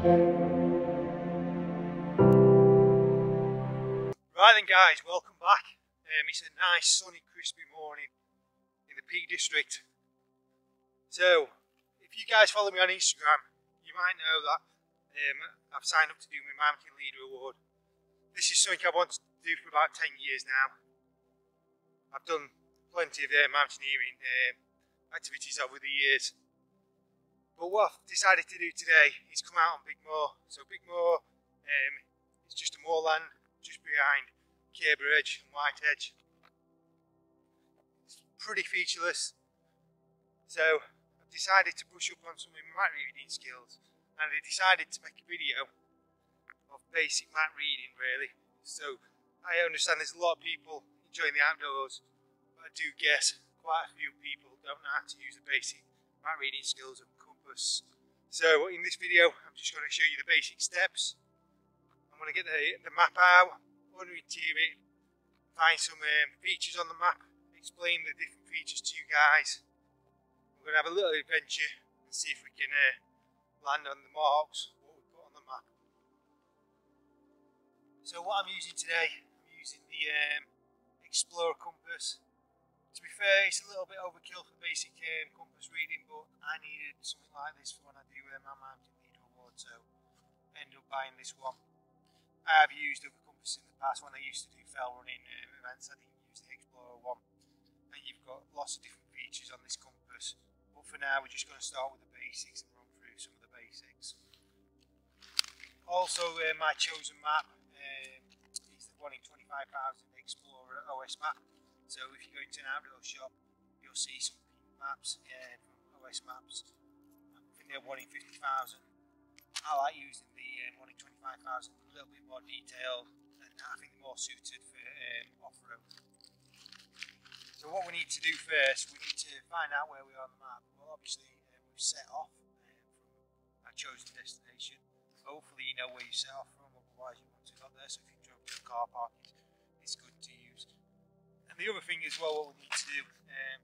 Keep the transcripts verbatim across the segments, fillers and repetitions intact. Right then guys, welcome back. Um, it's a nice sunny crispy morning in the Peak District. So if you guys follow me on Instagram, you might know that um, I've signed up to do my Mountain Leader Award. This is something I've wanted to do for about ten years now. I've done plenty of uh, mountaineering um, activities over the years. But what I've decided to do today is come out on Big Moor. So Big Moor um, is just a moorland just behind Carber Edge and White Edge. It's pretty featureless. So I've decided to brush up on some of my map reading skills, and I decided to make a video of basic map reading really. So I understand there's a lot of people enjoying the outdoors, but I do guess quite a few people don't know how to use the basic map reading skills of compass. So in this video I'm just going to show you the basic steps. I'm going to get the, the map out, unintear it, find some um, features on the map, explain the different features to you guys. We're going to have a little adventure and see if we can uh, land on the marks, what we've got on the map. So what I'm using today, I'm using the um, Explore compass. To be fair, it's a little bit overkill for basic um, compass reading, but I needed something like this for when I do um, my Mountain Leader Award, so I ended up buying this one. I have used other compasses in the past. When I used to do fell running um, events, I didn't use the Explorer one. And you've got lots of different features on this compass. But for now, we're just going to start with the basics and run through some of the basics. Also, uh, my chosen map um, is the one in twenty-five thousand Explorer O S map. So if you go into an outdoor shop, you'll see some maps uh, from O S maps. I think they're one in fifty thousand. I like using the um, one in twenty-five thousand, a little bit more detail, and I think more suited for um, off-road. So what we need to do first, we need to find out where we are on the map. Well, obviously uh, we've set off uh, from our chosen destination. Hopefully you know where you set off from, otherwise you wouldn't have got there. So if you drove to a car park, it's good to use. And the other thing as well, what we need to do, um,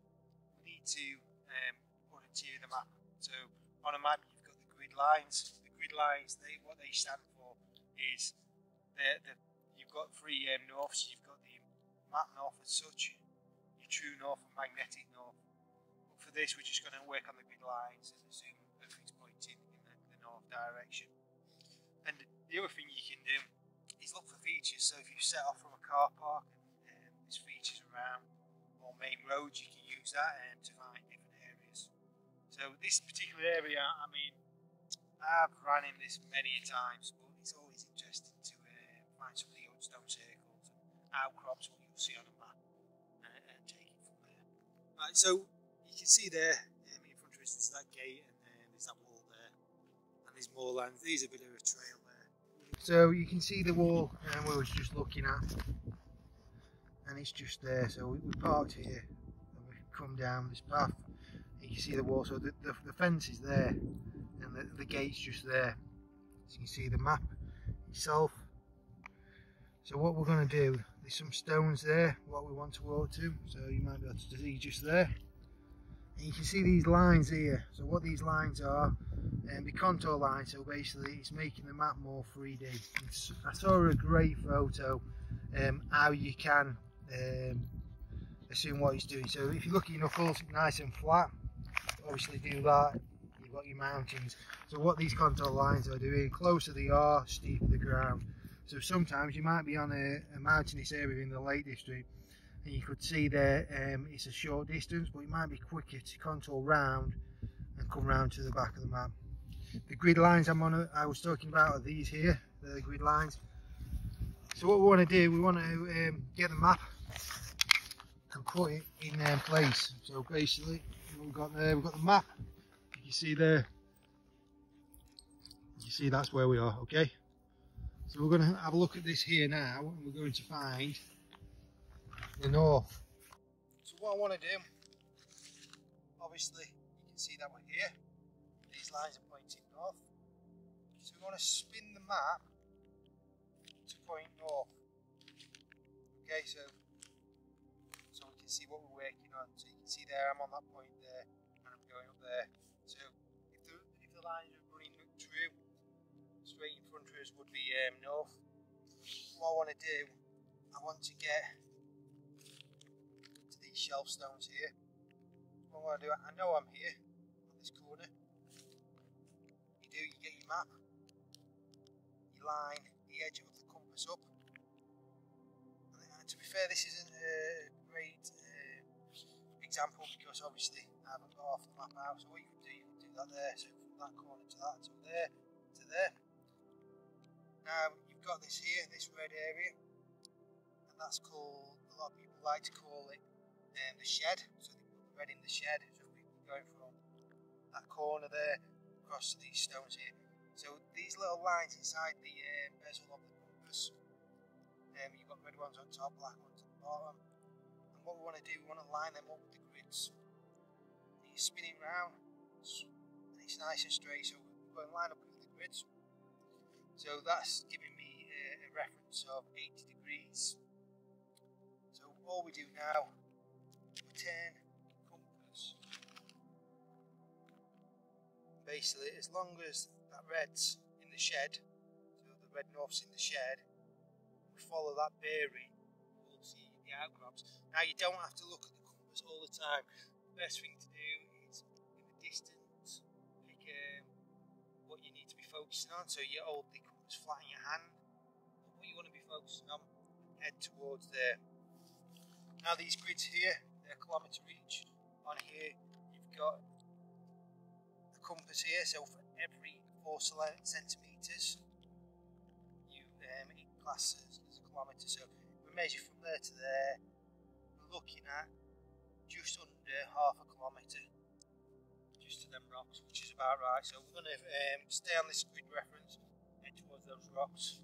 we need to um, orienteer the map. So on a map you've got the grid lines. Grid lines, they, what they stand for is they're, they're, you've got three um, norths. So you've got the map north as such, your true north and magnetic north. But for this we're just going to work on the grid lines and assume everything's pointing in the, the north direction. And the other thing you can do is look for features. So if you set off from a car park and um, there's features around or main roads, you can use that um, to find different areas. So this particular area, I mean, I've ran in this many times, but it's always interesting to uh, find some of the old stone circles and outcrops, what you'll see on a map, and, and take it from there. Right, so you can see there um, in front of us, there's that gate, and uh, there's that wall there, and there's more land. There's a bit of a trail there. So you can see the wall um, we was just looking at, and it's just there. So we, we parked here, and we can come down this path. You can see the wall, so the, the, the fence is there. And the, the gate's just there, so you can see the map itself. So what we're going to do, there's some stones there, what we want to walk to, so you might be able to see just there. And you can see these lines here, so what these lines are, and um, the contour lines, so basically it's making the map more three D. It's, I saw a great photo, um, how you can um, assume what it's doing. So if you look at your knuckles, nice and flat, obviously do that. Got your mountains. So what these contour lines are doing, closer they are, steeper the ground. So sometimes you might be on a, a mountainous area in the Lake District, and you could see there um, it's a short distance, but it might be quicker to contour round and come round to the back of the map. The grid lines I'm on, a, I was talking about, are these here. They're the grid lines. So what we want to do, we want to um, get the map and put it in um, place. So basically, what we've got there, we've got the map. You see there, you see that's where we are, okay? So we're going to have a look at this here now, and we're going to find the north. So what I want to do, obviously you can see that we're here, these lines are pointing north, so we want to spin the map to point north, okay? So, so we can see what we're working on, so you can see there I'm on that point there, and I'm going up there. So if the, if the lines are running true, straight in front of us would be um, north. What I want to do, I want to get to these shelf stones here. What I want to do, I know I'm here, on this corner. You do, you get your map, you line the edge of the compass up. And to be fair, this isn't a great uh, example because obviously I haven't got off the map out. So what you can do, you can do that there. So from that corner to that, to there, to there. Now you've got this here, this red area, and that's called, a lot of people like to call it um, the shed. So they put the red in the shed. So we can go from that corner there across to these stones here. So these little lines inside the uh, bezel of the compass. Um, you've got red ones on top, black ones on the bottom. And what we want to do, we want to line them up with the grids. And you're spinning round, and it's nice and straight, so we're going to line up with the grids. So that's giving me a, a reference of eighty degrees. So all we do now, we turn compass. Basically, as long as that red's in the shed, so the red north's in the shed, follow that bearing, we'll see the outcrops. Now you don't have to look at the compass all the time. The best thing to do is, in the distance, pick um, what you need to be focusing on. So you hold the compass flat in your hand, but what you want to be focusing on, head towards there. Now these grids here, they're a kilometre each. On here, you've got the compass here, so for every four centimetres, you um, classes as a kilometre, so we measure from there to there, we're looking at just under half a kilometre, just to them rocks, which is about right. So we're going to um, stay on this grid reference, head towards those rocks,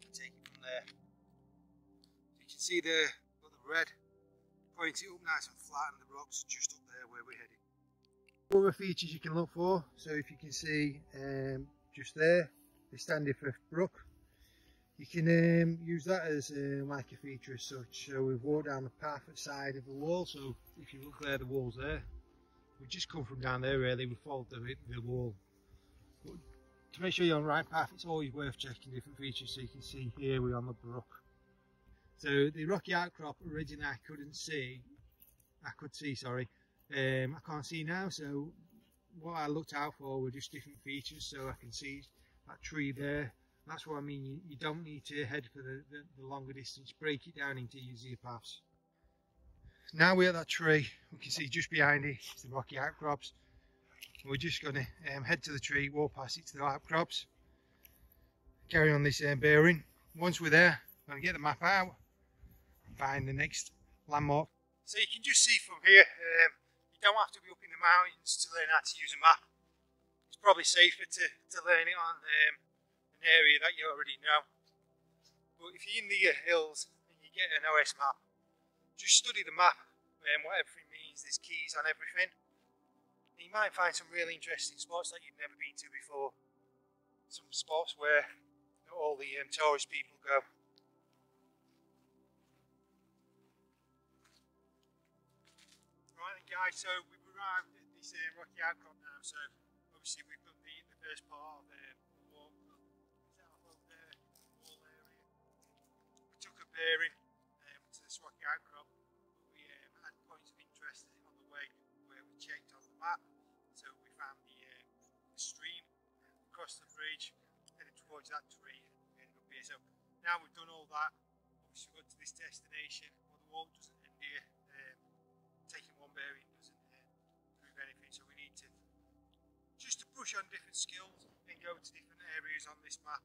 and take it from there. So you can see there, got the red, pointing up nice and flat, and the rocks are just up there where we're heading. Other features you can look for, so if you can see um, just there, they stand standing for brook. You can um, use that as uh, like a feature as such. So we've walked down the path at the side of the wall, so if you look there, the wall's there. We've just come from down there really, we followed the, the wall. But to make sure you're on the right path, it's always worth checking different features. So you can see here we're on the brook. So the rocky outcrop originally I couldn't see, I could see, sorry, um, I can't see now. So what I looked out for were just different features, so I can see that tree there. That's what I mean, you, you don't need to head for the, the, the longer distance, break it down into easier paths. Now we're at that tree, we can see just behind it, it's the rocky outcrops. We're just going to um, head to the tree, walk past it to the outcrops, carry on this um, bearing. Once we're there, I'm going to get the map out and find the next landmark. So you can just see from here, um, you don't have to be up in the mountains to learn how to use a map. It's probably safer to, to learn it on um, area that you already know, but if you're in the hills and you get an O S map, just study the map and what everything means, there's keys on everything, and you might find some really interesting spots that you've never been to before, some spots where not all the um, tourist people go. Right then guys, so we've arrived at this uh, rocky outcrop now, so obviously we've done the, the first part of the um, bearing um, to the Swaki Outcrop. We um, had points of interest on the way where we checked on the map, so we found the, um, the stream, across the bridge, headed towards that tree, and ended up here. So now we've done all that, obviously we've got to this destination. Well, the walk doesn't end here, um, taking one bearing doesn't uh, prove anything, so we need to just to push on different skills and go to different areas on this map.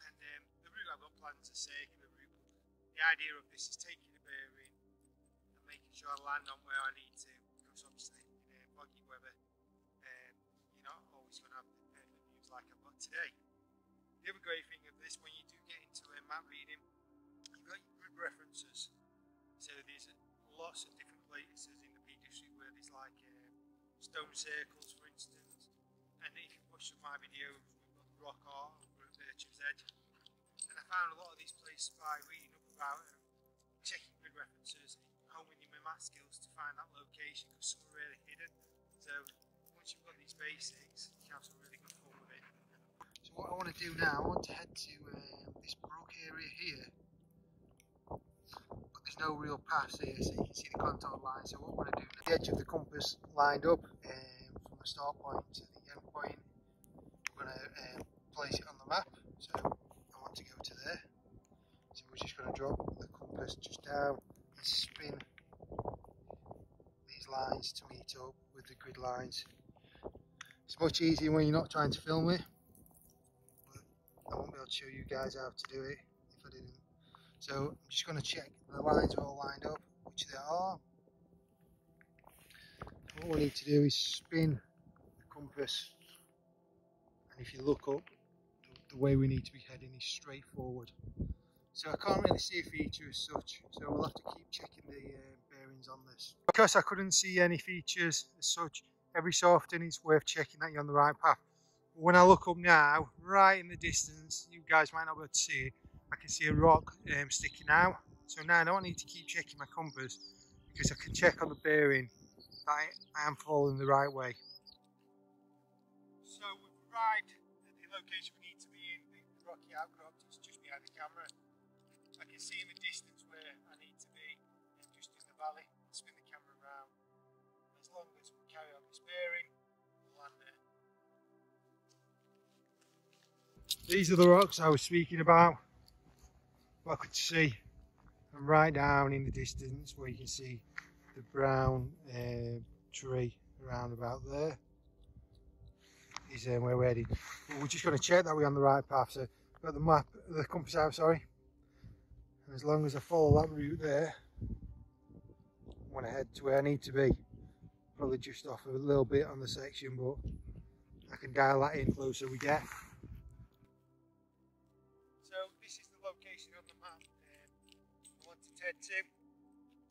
And um, the route I've got planned to say, the route The idea of this is taking the bearing and making sure I land on where I need to, because obviously in uh, boggy weather, um, you're not always going to have the perfect views like I've got today. The other great thing of this, when you do get into uh, map reading, you've got your grid references. So there's lots of different places in the Peak District where there's like uh, stone circles, for instance. And if you watch some of my videos, we've got the Rock Art, we're at Chubz Edge. And I found a lot of these places by reading up about them, checking good references, honing in my math skills to find that location, because some are really hidden. So once you've got these basics, you can have some really good fun with it. So what I want want to do now, I want to head to um, this brook area here, but there's no real paths here, so you can see the contour line. So what I want to do now, the edge of the compass lined up um, from the start point to the end point, we're going to um, place it on the map. So I want to go to there, so we're just going to drop the compass just down and spin these lines to meet up with the grid lines. It's much easier when you're not trying to film it, but I won't be able to show you guys how to do it if I didn't. So I'm just going to check the lines are all lined up, which they are. What we need to do is spin the compass, and if you look up, the, the way we need to be heading is straight forward. So I can't really see a feature as such, so we'll have to keep checking the uh, bearings on this. Because I couldn't see any features as such, every so often it's worth checking that you're on the right path. When I look up now, right in the distance, you guys might not be able to see it, I can see a rock um, sticking out. So now I don't need to keep checking my compass, because I can check on the bearing that I am following the right way. So we've arrived at the location we need to be in, the Rocky Outcrop. It's just behind the camera. I can see in the distance where I need to be, and just in the valley. I'll spin the camera around. As long as we carry on this bearing, we'll land there. These are the rocks I was speaking about. What I could see, and right down in the distance where you can see the brown uh, tree around about there is um, where we're heading. But we're just going to check that we're on the right path. So I've got the map, the compass out, sorry. And as long as I follow that route there, I'm going to head to where I need to be. Probably just off a little bit on the section, but I can dial that in closer we get. So this is the location on the map um, I want to head to.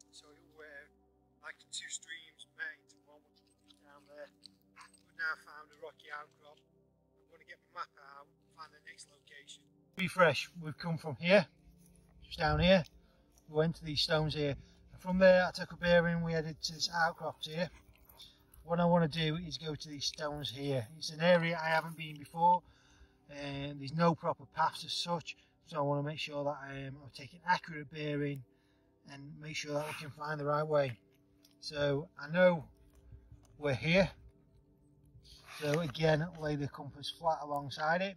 So it will uh, like two streams made, one which is down there. We've now found a rocky outcrop. I'm going to get my map out and find the next location. Refresh, we've come from here, just down here. We went to these stones here, and from there I took a bearing, we headed to this outcrop here. What I want to do is go to these stones here. It's an area I haven't been before, and there's no proper paths as such, so I want to make sure that I am taking accurate bearing and make sure that I can find the right way. So I know we're here, so again lay the compass flat alongside it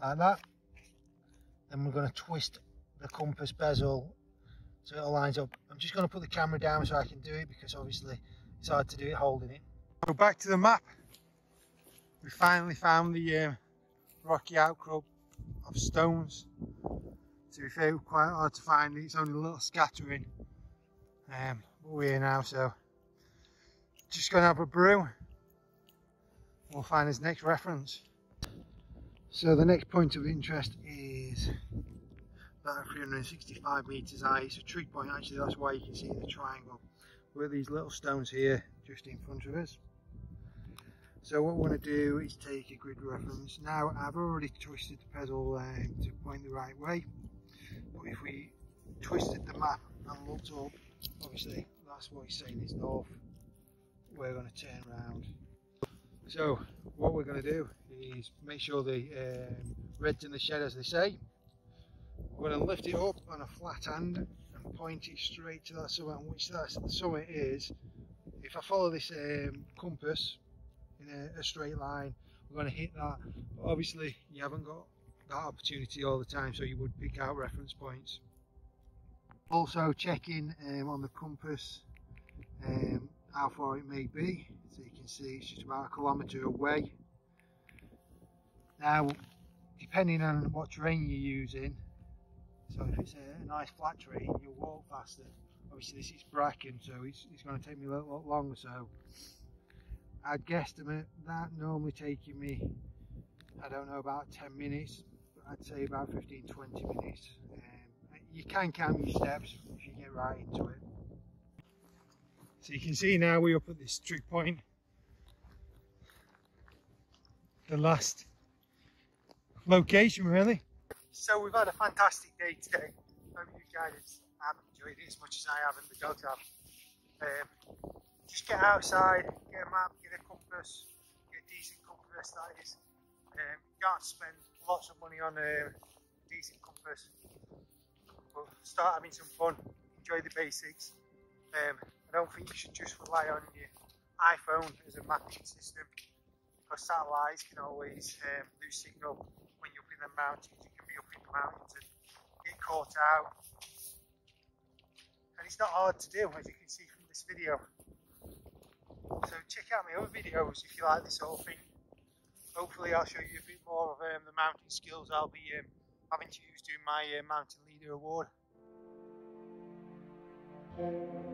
like that. Then we're going to twist the compass bezel so it lines up. I'm just going to put the camera down so I can do it, because obviously it's hard to do it holding it. So back to the map. We finally found the um, rocky outcrop of stones. To be fair, it was quite hard to find it. It's only a little scattering. Um, but we're here now, so just going to have a brew. We'll find his next reference. So the next point of interest is about three hundred sixty-five metres high. It's a tree point, actually, that's why you can see the triangle. We're these little stones here just in front of us. So what we want to do is take a grid reference. Now I've already twisted the pedal um, to point the right way, but if we twisted the map and looked up, obviously that's what it's saying is north. We're going to turn around. So what we're going to do is make sure the um, red's in the shed, as they say. We're going to lift it up on a flat hand and point it straight to that summit, which that summit is. If I follow this um, compass in a, a straight line, we're going to hit that. But obviously you haven't got that opportunity all the time, so you would pick out reference points. Also checking um, on the compass um, how far it may be. So you can see it's just about a kilometre away. Now depending on what terrain you're using, so if it's a nice flat terrain, you'll walk faster. Obviously this is bracken, so it's, it's going to take me a little, little longer. So I'd guesstimate that normally taking me, I don't know, about ten minutes, but I'd say about fifteen to twenty minutes. Um, you can count your steps if you get right into it. So you can see now we're up at this tree point, the last location really. So we've had a fantastic day today. Hope you guys have enjoyed it as much as I have and the dog have. Um, just get outside, get a map, get a compass, get a decent compass that is, Um, you can't spend lots of money on a decent compass, but start having some fun, enjoy the basics. Um, I don't think you should just rely on your iPhone as a mapping system, because satellites can always um, lose signal when you're up in the mountains. You can be up in the mountains and get caught out, and it's not hard to do, as you can see from this video. So check out my other videos if you like this whole thing. Hopefully I'll show you a bit more of um, the mountain skills I'll be um, having to use during my uh, Mountain Leader Award.